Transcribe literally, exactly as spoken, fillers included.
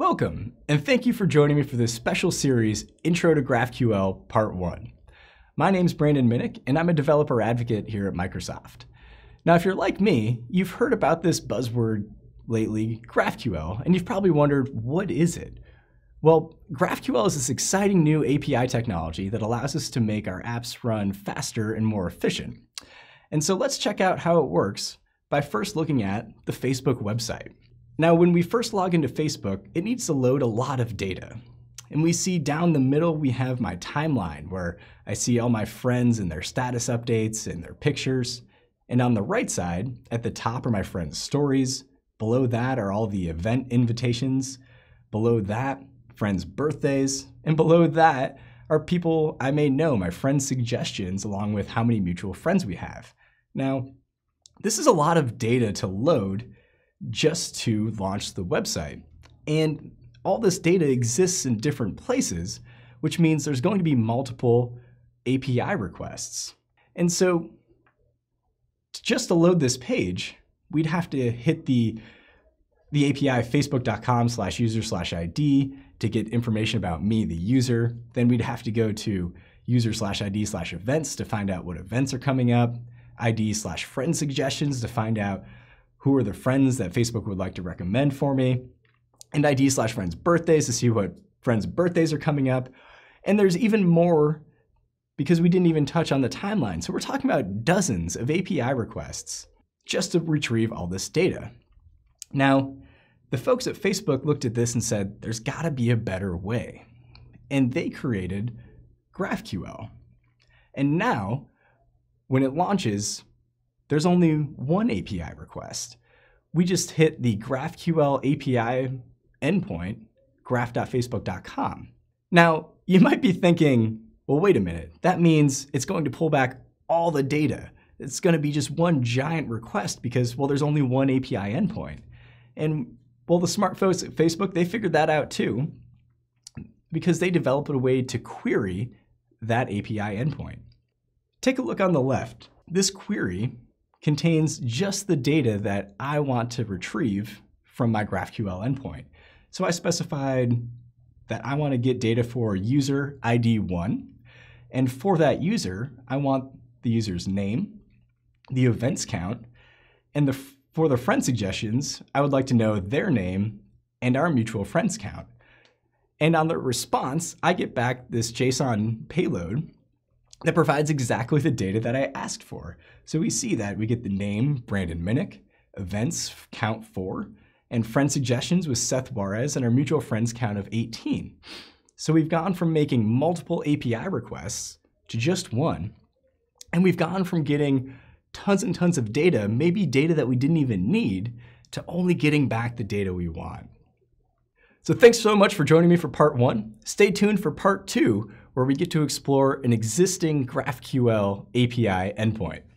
Welcome, and thank you for joining me for this special series, Intro to GraphQL Part one. My name's Brandon Minnick, and I'm a developer advocate here at Microsoft. Now, if you're like me, you've heard about this buzzword lately, GraphQL, and you've probably wondered, what is it? Well, GraphQL is this exciting new A P I technology that allows us to make our apps run faster and more efficient. And so let's check out how it works by first looking at the Facebook website. Now, when we first log into Facebook, it needs to load a lot of data. And we see down the middle, we have my timeline, where I see all my friends and their status updates and their pictures. And on the right side, at the top are my friends' stories. Below that are all the event invitations. Below that, friends' birthdays. And below that are people I may know, my friends' suggestions, along with how many mutual friends we have. Now, this is a lot of data to load just to launch the website. And all this data exists in different places, which means there's going to be multiple A P I requests. And so just to load this page, we'd have to hit the, the A P I facebook.com slash user slash ID to get information about me, the user. Then we'd have to go to user slash ID slash events to find out what events are coming up, I D slash friend suggestions to find out who are the friends that Facebook would like to recommend for me, and I D slash friends' birthdays to see what friends' birthdays are coming up. And there's even more because we didn't even touch on the timeline. So we're talking about dozens of A P I requests just to retrieve all this data. Now, the folks at Facebook looked at this and said, there's gotta be a better way. And they created GraphQL. And now, when it launches, there's only one A P I request. We just hit the GraphQL A P I endpoint, graph dot facebook dot com. Now, you might be thinking, well, wait a minute. That means it's going to pull back all the data. It's going to be just one giant request because, well, there's only one A P I endpoint. And, well, the smart folks at Facebook, they figured that out too, because they developed a way to query that A P I endpoint. Take a look on the left. This query contains just the data that I want to retrieve from my GraphQL endpoint. So I specified that I want to get data for user I D one. And for that user, I want the user's name, the events count, and the, for the friend suggestions, I would like to know their name and our mutual friends count. And on the response, I get back this JSON payload that provides exactly the data that I asked for. So we see that we get the name, Brandon Minnick, events count four, and friend suggestions with Seth Juarez, and our mutual friends count of eighteen. So we've gone from making multiple A P I requests to just one, and we've gone from getting tons and tons of data, maybe data that we didn't even need, to only getting back the data we want. So thanks so much for joining me for part one. Stay tuned for part two, where we get to explore an existing GraphQL A P I endpoint.